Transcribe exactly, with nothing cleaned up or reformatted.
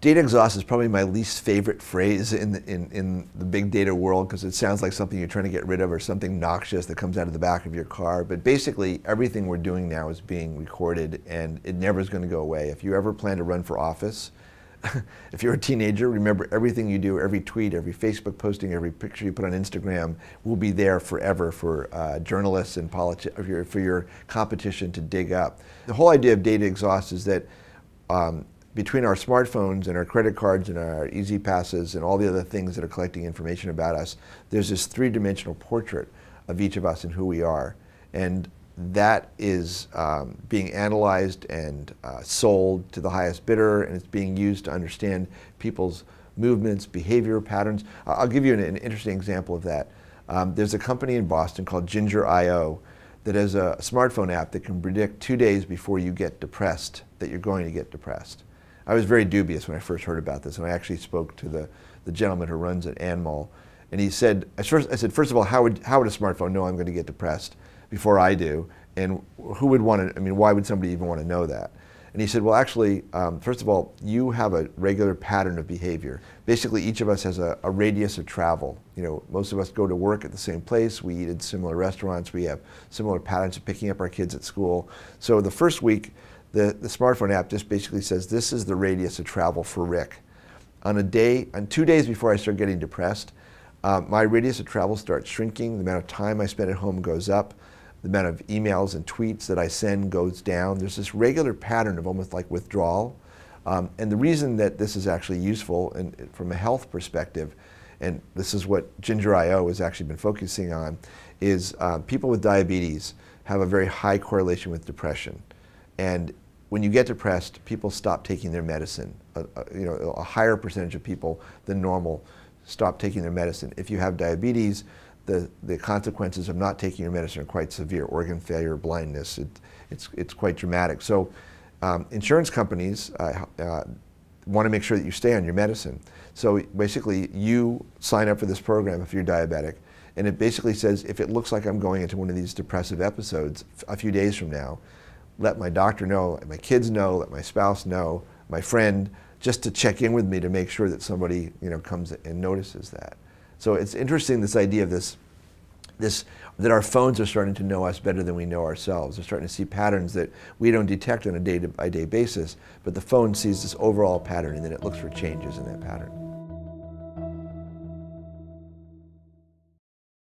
Data exhaust is probably my least favorite phrase in the, in, in the big data world, because it sounds like something you're trying to get rid of or something noxious that comes out of the back of your car. But basically, everything we're doing now is being recorded, and it never is going to go away. If you ever plan to run for office, if you're a teenager, remember everything you do, every tweet, every Facebook posting, every picture you put on Instagram will be there forever for uh, journalists and politi- for your competition to dig up. The whole idea of data exhaust is that um, between our smartphones and our credit cards and our easy passes and all the other things that are collecting information about us, there's this three-dimensional portrait of each of us and who we are. And that is um, being analyzed and uh, sold to the highest bidder, and it's being used to understand people's movements, behavior patterns. Uh, I'll give you an, an interesting example of that. Um, there's a company in Boston called Ginger dot i o that has a smartphone app that can predict two days before you get depressed that you're going to get depressed. I was very dubious when I first heard about this, and I actually spoke to the, the gentleman who runs it, Anmol, and he said, I, first, I said, first of all, how would, how would a smartphone know I'm going to get depressed before I do, and who would want to, I mean, why would somebody even want to know that? And he said, well, actually, um, first of all, you have a regular pattern of behavior. Basically, each of us has a, a radius of travel. You know, most of us go to work at the same place, we eat at similar restaurants, we have similar patterns of picking up our kids at school. So the first week, the, the smartphone app just basically says, this is the radius of travel for Rick. On a day, on two days before I start getting depressed, uh, my radius of travel starts shrinking, the amount of time I spend at home goes up, the amount of emails and tweets that I send goes down. There's this regular pattern of almost like withdrawal. Um, and the reason that this is actually useful and from a health perspective, and this is what Ginger dot i o has actually been focusing on, is uh, people with diabetes have a very high correlation with depression. And when you get depressed, people stop taking their medicine. A, a, you know, a higher percentage of people than normal stop taking their medicine. If you have diabetes, The, the consequences of not taking your medicine are quite severe. Organ failure, blindness, it, it's, it's quite dramatic. So um, insurance companies uh, uh, want to make sure that you stay on your medicine. So basically you sign up for this program if you're diabetic, and it basically says, if it looks like I'm going into one of these depressive episodes a few days from now, let my doctor know, let my kids know, let my spouse know, my friend, just to check in with me to make sure that somebody, you know, comes and notices that. So it's interesting, this idea of this, this, that our phones are starting to know us better than we know ourselves. They're starting to see patterns that we don't detect on a day-by-day basis, but the phone sees this overall pattern, and then it looks for changes in that pattern.